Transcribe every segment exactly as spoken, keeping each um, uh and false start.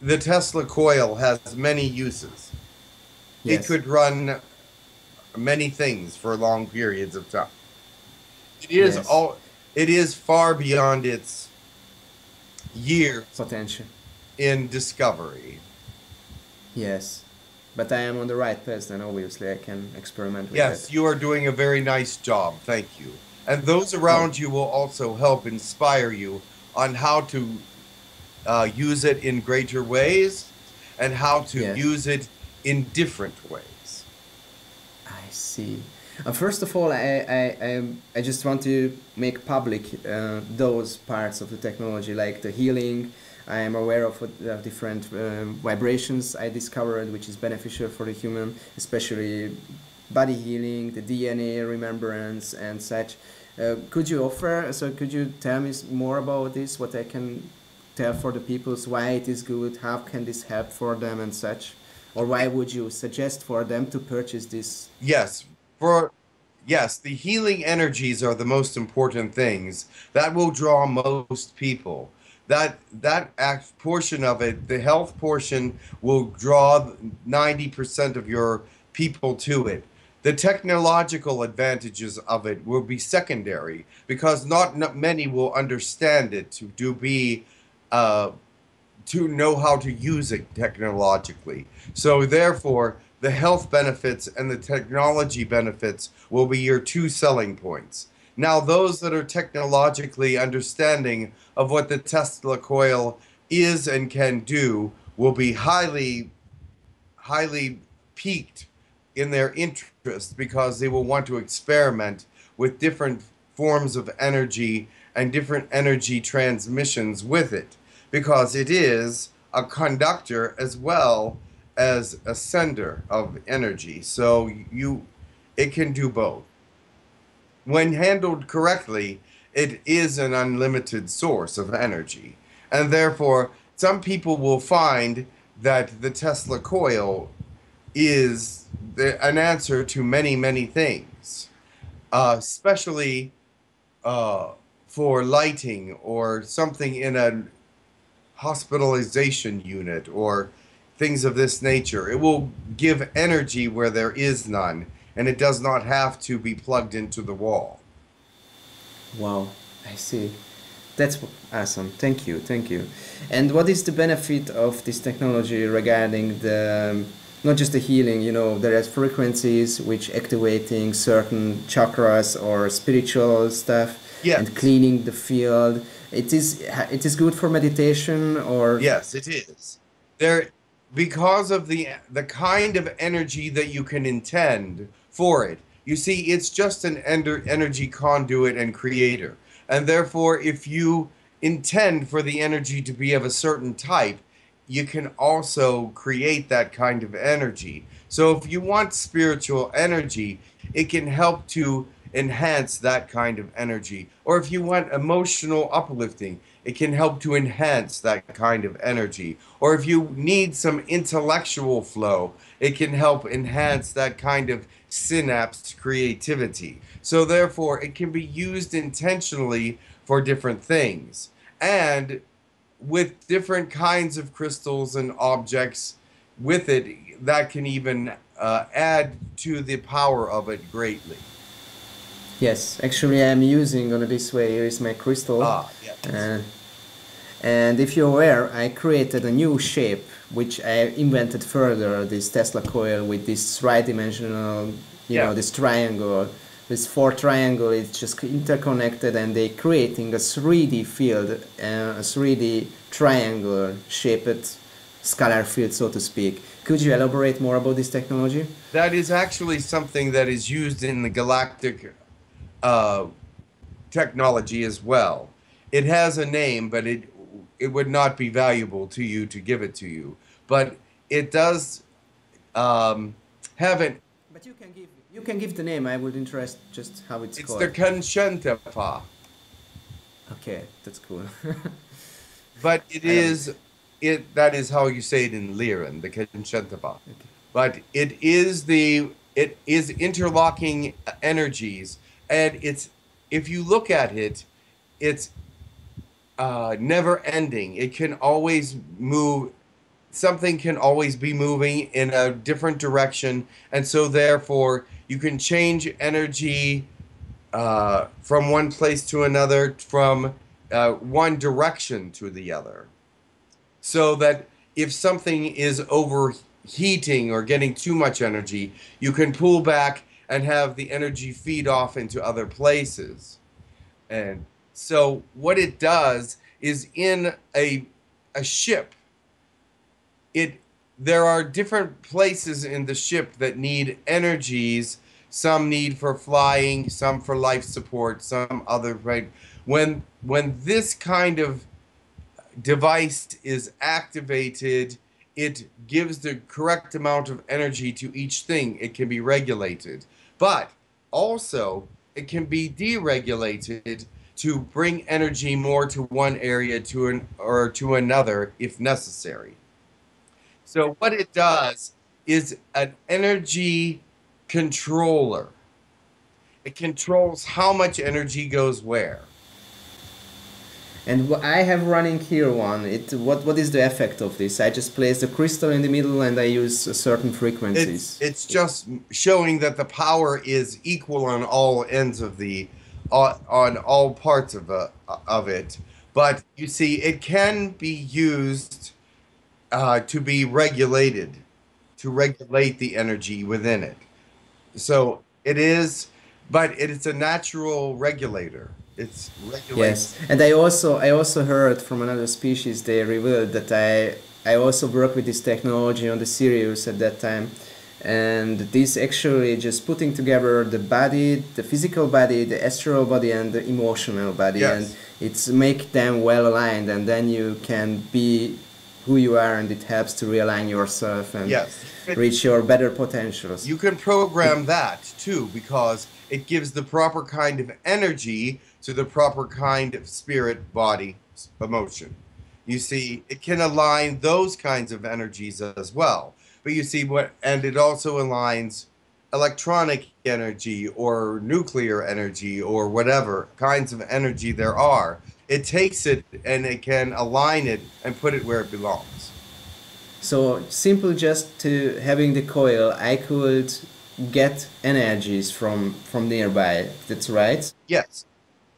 the Tesla coil has many uses. Yes. It could run many things for long periods of time. It is yes. all. It is far beyond its year potential in discovery. Yes, but I am on the right path, and obviously I can experiment with yes, it. You are doing a very nice job. Thank you. And those around you will also help inspire you on how to uh, use it in greater ways and how to yes. use it in different ways. I see. Uh, first of all, I, I, I, I just want to make public uh, those parts of the technology, like the healing. I am aware of uh, different uh, vibrations I discovered, which is beneficial for the human, especially body healing, the D N A remembrance and such. Uh, could you offer, so could you tell me more about this, what I can tell for the people, why it is good, how can this help for them and such? Or why would you suggest for them to purchase this? Yes, for, yes, the healing energies are the most important things. That will draw most people. That, that act portion of it, the health portion, will draw ninety percent of your people to it. The technological advantages of it will be secondary because not, not many will understand it to do be uh, to know how to use it technologically. So therefore, the health benefits and the technology benefits will be your two selling points. Now, those that are technologically understanding of what the Tesla coil is and can do will be highly, highly piqued in their interest because they will want to experiment with different forms of energy and different energy transmissions with it, because it is a conductor as well as a sender of energy. So you, it can do both. When handled correctly, it is an unlimited source of energy. And therefore, some people will find that the Tesla coil is the, an answer to many, many things, uh, especially uh, for lighting or something in a hospitalization unit or things of this nature. It will give energy where there is none, and it does not have to be plugged into the wall. Wow, I see. That's awesome. Thank you, thank you. And what is the benefit of this technology regarding the... not just the healing, you know, there are frequencies which activating certain chakras or spiritual stuff yes. and cleaning the field. It is, it is good for meditation or... Yes, it is. There, because of the, the kind of energy that you can intend for it. You see, it's just an energy conduit and creator. And therefore, if you intend for the energy to be of a certain type, you can also create that kind of energy. So if you want spiritual energy, it can help to enhance that kind of energy. Or if you want emotional uplifting, it can help to enhance that kind of energy. Or if you need some intellectual flow, it can help enhance that kind of synapse creativity. So therefore, it can be used intentionally for different things. And with different kinds of crystals and objects with it, that can even uh, add to the power of it greatly. Yes, actually I'm using on this way, here is my crystal. Ah, yes. uh, and if you're aware, I created a new shape, which I invented further, this Tesla coil with this three-dimensional, you yeah. know, this triangle. This four triangle is just interconnected, and they creating a three D field, uh, a three D triangle shaped scalar field, so to speak. Could you elaborate more about this technology? That is actually something that is used in the galactic uh, technology as well. It has a name, but it it would not be valuable to you to give it to you. But it does um, have it. But you can give. You can give the name, I would interest just how it's, it's called. It's the kanchentepa. Okay, that's cool. But it is, it, that is how you say it in Liren, the kanchentepa. Okay. But it is the, it is interlocking energies, and it's, if you look at it, it's uh, never ending. It can always move something can always be moving in a different direction, and so therefore you can change energy uh, from one place to another, from uh, one direction to the other. So that if something is overheating or getting too much energy, you can pull back and have the energy feed off into other places. And so what it does is, in a, a ship, it there are different places in the ship that need energies. Some need for flying, some for life support, some other, right? When, when this kind of device is activated, it gives the correct amount of energy to each thing. It can be regulated. But also, it can be deregulated to bring energy more to one area to an, or to another if necessary. So what it does is an energy controller. It controls how much energy goes where. And I have running here one. It, what, what is the effect of this? I just place the crystal in the middle and I use certain frequencies. It's, it's just showing that the power is equal on all ends of the, on, on all parts of, a, of it. But you see, it can be used uh, to be regulated, to regulate the energy within it. So it is, but it is a natural regulator. It's regulated. Yes, and I also I also heard from another species. They revealed that I I also worked with this technology on the Sirius at that time, and this actually just putting together the body, the physical body, the astral body, and the emotional body, yes. And it's make them well aligned, and then you can be who you are, and it helps to realign yourself and yes. reach your better potentials. You can program that too, because it gives the proper kind of energy to the proper kind of spirit, body, emotion. You see, it can align those kinds of energies as well. But you see, what, and it also aligns electronic energy or nuclear energy or whatever kinds of energy there are. It takes it and it can align it and put it where it belongs. So simple, just to having the coil, I could get energies from from nearby. That's right. Yes,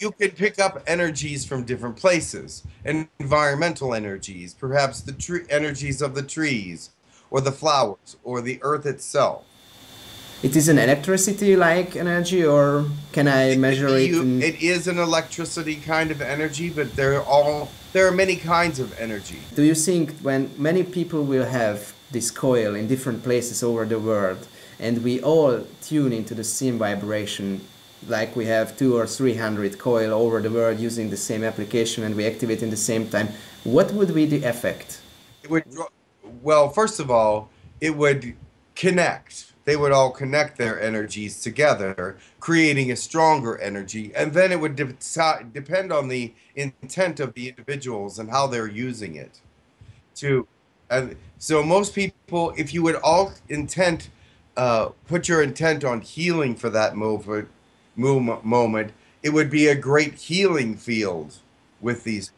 you can pick up energies from different places, and environmental energies, perhaps the tree energies of the trees, or the flowers, or the earth itself. It is an electricity-like energy, or can I measure it? You, it is an electricity kind of energy, but they're all, there are many kinds of energy. Do you think when many people will have this coil in different places over the world, and we all tune into the same vibration, like we have two or three hundred coil over the world using the same application, and we activate in the same time, what would be the effect? It would, well, first of all, it would connect. They would all connect their energies together, creating a stronger energy, and then it would de depend on the intent of the individuals and how they're using it. To, and so most people, if you would all intent, uh, put your intent on healing for that moment, moment, it would be a great healing field with these.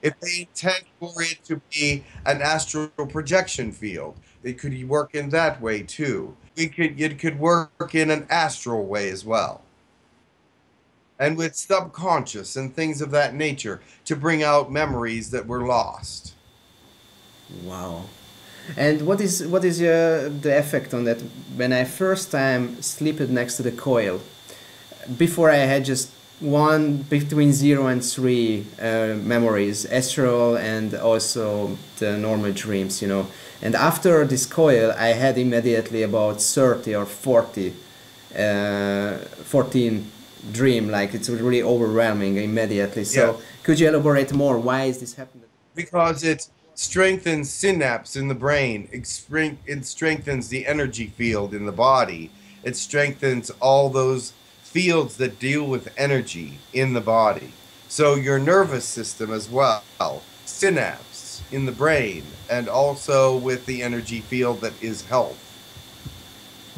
If they intend for it to be an astral projection field, it could work in that way too. We could, it could work in an astral way as well, and with subconscious and things of that nature to bring out memories that were lost. Wow! And what is what is uh, the effect on that? When I first time slept next to the coil, before I had just one between zero and three uh, memories, astral and also the normal dreams, you know. And after this coil, I had immediately about thirty or forty, uh, fourteen dream, like it's really overwhelming immediately. So yeah. Could you elaborate more? Why is this happening? Because it strengthens synapse in the brain. It, strength, it strengthens the energy field in the body. It strengthens all those fields that deal with energy in the body. So your nervous system as well, synapse in the brain, and also with the energy field that is health.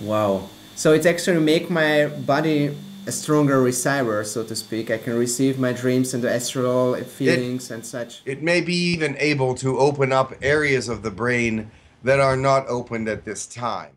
Wow. So it actually make my body a stronger receiver, so to speak. I can receive my dreams and the astral feelings it, and such. It may be even able to open up areas of the brain that are not opened at this time.